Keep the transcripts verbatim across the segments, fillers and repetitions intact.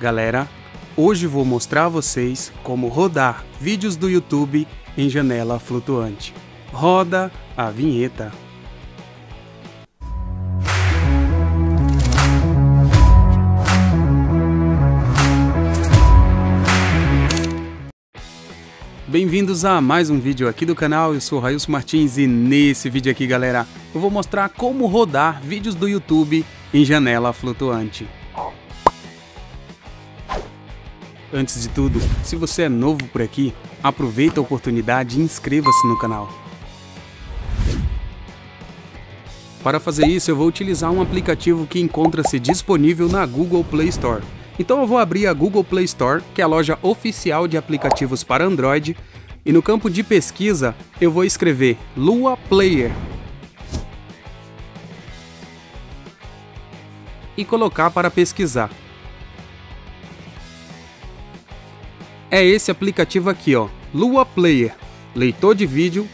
Galera, hoje vou mostrar a vocês como rodar vídeos do YouTube em janela flutuante. Roda a vinheta. Bem-vindos a mais um vídeo aqui do canal, eu sou Railson Martins e nesse vídeo aqui, galera, eu vou mostrar como rodar vídeos do YouTube em janela flutuante. Antes de tudo, se você é novo por aqui, aproveita a oportunidade e inscreva-se no canal. Para fazer isso, eu vou utilizar um aplicativo que encontra-se disponível na Google Play Store. Então eu vou abrir a Google Play Store, que é a loja oficial de aplicativos para Android, e no campo de pesquisa eu vou escrever Lua Player e colocar para pesquisar. É esse aplicativo aqui, ó, Lua Player, leitor de vídeo,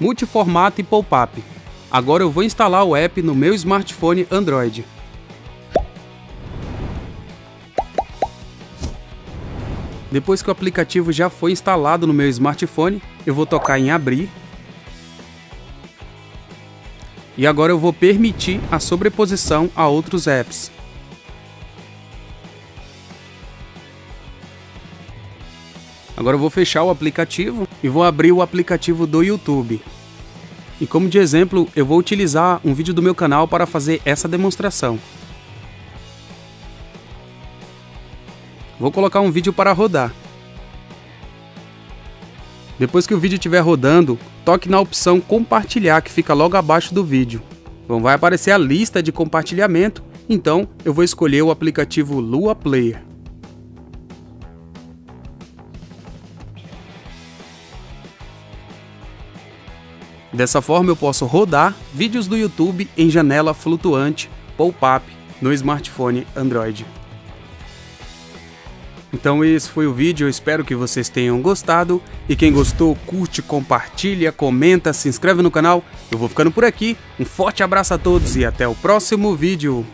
multiformato e pop-up. Agora eu vou instalar o app no meu smartphone Android. Depois que o aplicativo já foi instalado no meu smartphone, eu vou tocar em abrir. E agora eu vou permitir a sobreposição a outros apps. Agora eu vou fechar o aplicativo e vou abrir o aplicativo do YouTube. E como de exemplo, eu vou utilizar um vídeo do meu canal para fazer essa demonstração. Vou colocar um vídeo para rodar. Depois que o vídeo estiver rodando, toque na opção compartilhar, que fica logo abaixo do vídeo. Então vai aparecer a lista de compartilhamento, então eu vou escolher o aplicativo Lua Player. Dessa forma eu posso rodar vídeos do YouTube em janela flutuante, pop-up, no smartphone Android. Então esse foi o vídeo, eu espero que vocês tenham gostado. E quem gostou, curte, compartilha, comenta, se inscreve no canal. Eu vou ficando por aqui, um forte abraço a todos e até o próximo vídeo.